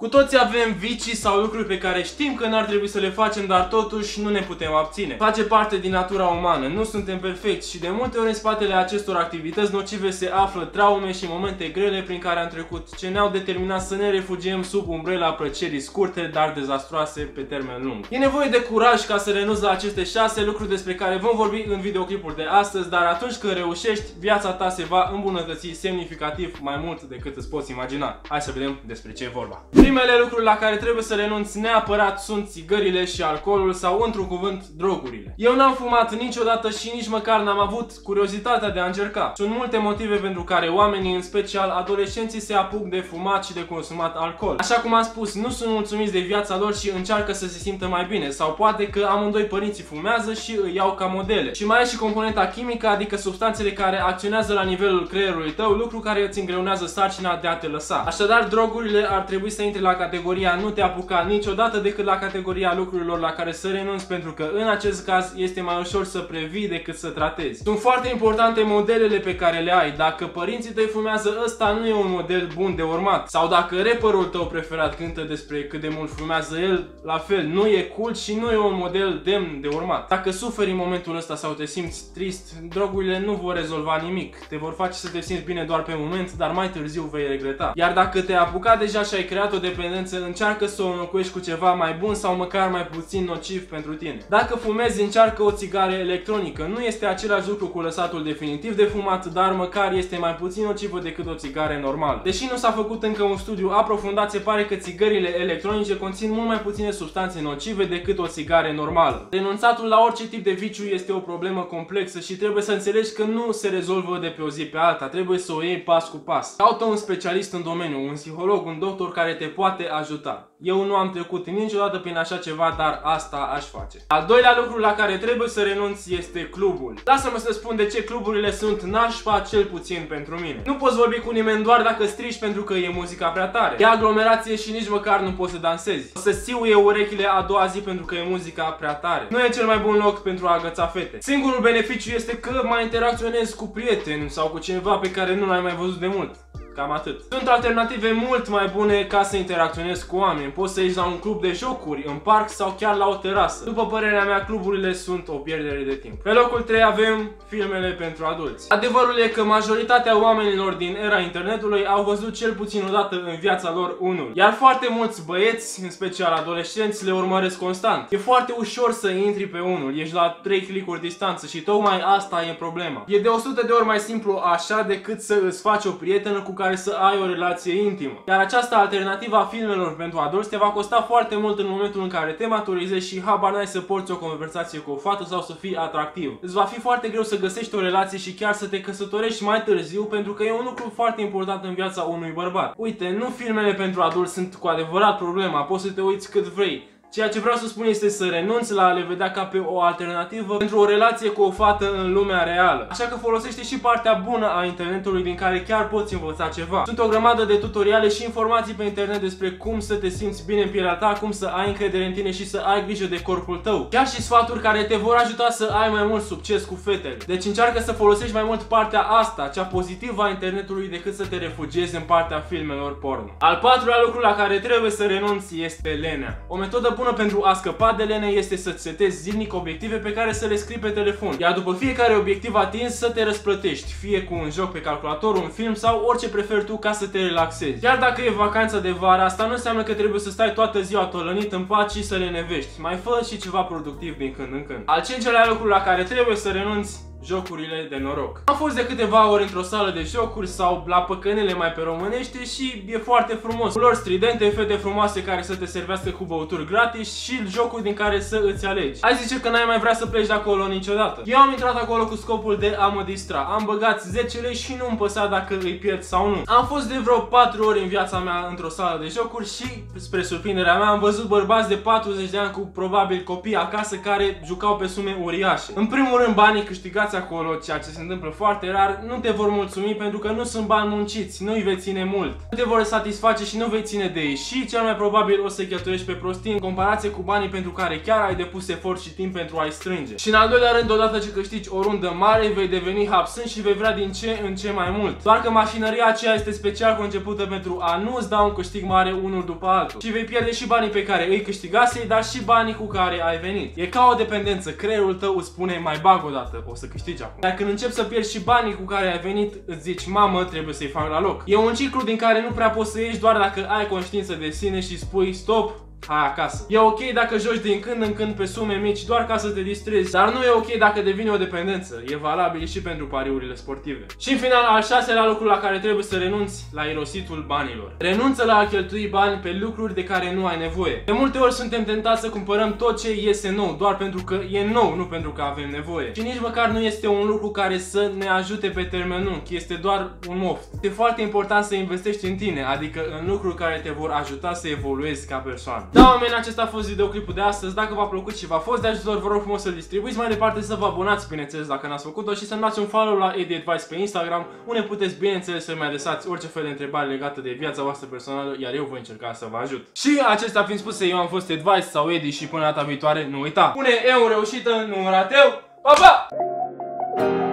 Cu toții avem vicii sau lucruri pe care știm că n-ar trebui să le facem, dar totuși nu ne putem abține. Face parte din natura umană, nu suntem perfecți și de multe ori în spatele acestor activități nocive se află traume și momente grele prin care am trecut, ce ne-au determinat să ne refugiem sub umbrela plăcerii scurte, dar dezastroase pe termen lung. E nevoie de curaj ca să renunți la aceste 6 lucruri despre care vom vorbi în videoclipul de astăzi, dar atunci când reușești, viața ta se va îmbunătăți semnificativ mai mult decât îți poți imagina. Hai să vedem despre ce e vorba. Primele lucruri la care trebuie să renunți neapărat sunt țigările și alcoolul sau, într-un cuvânt, drogurile. Eu n-am fumat niciodată și nici măcar n-am avut curiozitatea de a încerca. Sunt multe motive pentru care oamenii, în special adolescenții, se apuc de fumat și de consumat alcool. Așa cum am spus, nu sunt mulțumiți de viața lor și încearcă să se simtă mai bine, sau poate că amândoi părinții fumează și îi iau ca modele. Și mai e și componenta chimică, adică substanțele care acționează la nivelul creierului tău, lucru care îți îngreunează sarcina de a te lăsa. Așadar, drogurile ar trebui să intre la categoria nu te apuca niciodată decât la categoria lucrurilor la care să renunți, pentru că în acest caz este mai ușor să previi decât să tratezi. Sunt foarte importante modelele pe care le ai. Dacă părinții tăi fumează, ăsta nu e un model bun de urmat. Sau dacă rapperul tău preferat cântă despre cât de mult fumează el, la fel, nu e cool și nu e un model demn de urmat. Dacă suferi în momentul ăsta sau te simți trist, drogurile nu vor rezolva nimic. Te vor face să te simți bine doar pe moment, dar mai târziu vei regreta. Iar dacă te-ai apucat deja și ai creat o dependență, încearcă să o înlocuiești cu ceva mai bun sau măcar mai puțin nociv pentru tine. Dacă fumezi, încearcă o țigară electronică. Nu este același lucru cu lăsatul definitiv de fumat, dar măcar este mai puțin nocivă decât o țigară normală. Deși nu s-a făcut încă un studiu aprofundat, se pare că țigările electronice conțin mult mai puține substanțe nocive decât o țigară normală. Renunțatul la orice tip de viciu este o problemă complexă și trebuie să înțelegi că nu se rezolvă de pe o zi pe alta, trebuie să o iei pas cu pas. Caută un specialist în domeniu, un psiholog, un doctor care te poate ajuta. Eu nu am trecut niciodată prin așa ceva, dar asta aș face. Al doilea lucru la care trebuie să renunți este clubul. Lasă-mă să spun de ce cluburile sunt nașpa, cel puțin pentru mine. Nu poți vorbi cu nimeni doar dacă strigi, pentru că e muzica prea tare. E aglomerație și nici măcar nu poți să dansezi. O să siuie urechile a doua zi pentru că e muzica prea tare. Nu e cel mai bun loc pentru a agăța fete. Singurul beneficiu este că mai interacționezi cu prieteni sau cu cineva pe care nu l-ai mai văzut de mult. Cam atât. Sunt alternative mult mai bune ca să interacționezi cu oameni. Poți să ieși la un club de jocuri, în parc sau chiar la o terasă. După părerea mea, cluburile sunt o pierdere de timp. Pe locul 3 avem filmele pentru adulți. Adevărul e că majoritatea oamenilor din era internetului au văzut cel puțin o dată în viața lor unul. Iar foarte mulți băieți, în special adolescenți, le urmăresc constant. E foarte ușor să intri pe unul, ești la 3 clicuri distanță și tocmai asta e problema. E de 100 de ori mai simplu așa decât să îți faci o prietenă cu care să ai o relație intimă. Iar această alternativă a filmelor pentru adulți te va costa foarte mult în momentul în care te maturizezi și habar n-ai să porți o conversație cu o fată sau să fii atractiv. Îți va fi foarte greu să găsești o relație și chiar să te căsătorești mai târziu, pentru că e un lucru foarte important în viața unui bărbat. Uite, nu filmele pentru adulți sunt cu adevărat problema, poți să te uiți cât vrei. Ceea ce vreau să spun este să renunți la a le vedea ca pe o alternativă pentru o relație cu o fată în lumea reală. Așa că folosește și partea bună a internetului, din care chiar poți învăța ceva. Sunt o grămadă de tutoriale și informații pe internet despre cum să te simți bine în pielea ta, cum să ai încredere în tine și să ai grijă de corpul tău. Chiar și sfaturi care te vor ajuta să ai mai mult succes cu fetele. Deci încearcă să folosești mai mult partea asta, cea pozitivă a internetului, decât să te refugiezi în partea filmelor porno. Al patrulea lucru la care trebuie să renunți este lenea. O metodă bună pentru a scăpa de lene este să-ți setezi zilnic obiective pe care să le scrii pe telefon, iar după fiecare obiectiv atins să te răsplătești, fie cu un joc pe calculator, un film sau orice preferi tu, ca să te relaxezi. Chiar dacă e vacanța de vară, asta nu înseamnă că trebuie să stai toată ziua tolănit în pat și să lenevești. Mai fă și ceva productiv din când în când. Al cincelea lucru la care trebuie să renunți: jocurile de noroc. Am fost de câteva ori într-o sală de jocuri sau la păcănele mai pe românește și e foarte frumos. Culori stridente, fete frumoase care să te servească cu băuturi gratis și jocuri din care să îți alegi. Ai zice că n-ai mai vrea să pleci de acolo niciodată. Eu am intrat acolo cu scopul de a mă distra. Am băgat 10 lei și nu-mi păsa dacă îi pierd sau nu. Am fost de vreo 4 ori în viața mea într-o sală de jocuri și, spre surprinderea mea, am văzut bărbați de 40 de ani cu probabil copii acasă care jucau pe sume uriașe. În primul rând, banii câștigați intrați acolo, ceea ce se întâmplă foarte rar, nu te vor mulțumi pentru că nu sunt bani munciți, nu-i vei ține mult. Nu te vor satisface și nu vei ține de ei și cel mai probabil o să cheltuiești pe prostii în comparație cu banii pentru care chiar ai depus efort și timp pentru a-i strânge. Și în al doilea rând, odată ce câștigi o rundă mare, vei deveni hapsân și vei vrea din ce în ce mai mult. Doar că mașinăria aceea este special concepută pentru a nu-ți da un câștig mare unul după altul. Și vei pierde și banii pe care îi câștigasei, dar și banii cu care ai venit. E ca o dependență, creierul tău îți spune mai bag o dată, o să câștigi acum. Dar când începi să pierzi și banii cu care ai venit, îți zici, mamă, trebuie să-i fac la loc. E un ciclu din care nu prea poți să ieși doar dacă ai conștiință de sine și spui stop, hai acasă. E ok dacă joci din când în când pe sume mici doar ca să te distrezi, dar nu e ok dacă devine o dependență. E valabil și pentru pariurile sportive. Și în final, al șaselea lucru la care trebuie să renunți, la irositul banilor. Renunță la a cheltui bani pe lucruri de care nu ai nevoie. De multe ori suntem tentați să cumpărăm tot ce iese nou, doar pentru că e nou, nu pentru că avem nevoie. Și nici măcar nu este un lucru care să ne ajute pe termen lung, este doar un moft. Este foarte important să investești în tine, adică în lucruri care te vor ajuta să evoluezi ca persoană. Da, oameni, acesta a fost videoclipul de astăzi. Dacă v-a plăcut și v-a fost de ajutor, vă rog frumos să-l distribuiți mai departe, să vă abonați, bineînțeles, dacă n-ați făcut-o și să-mi dați un follow la EDvIce pe Instagram, unde puteți, bineînțeles, să-mi adresați orice fel de întrebare legată de viața voastră personală, iar eu voi încerca să vă ajut. Și acesta fiind spus, eu am fost EDvIce sau Edi și până data viitoare, nu uita, pune eu în reușită, nu în rateu, pa, pa!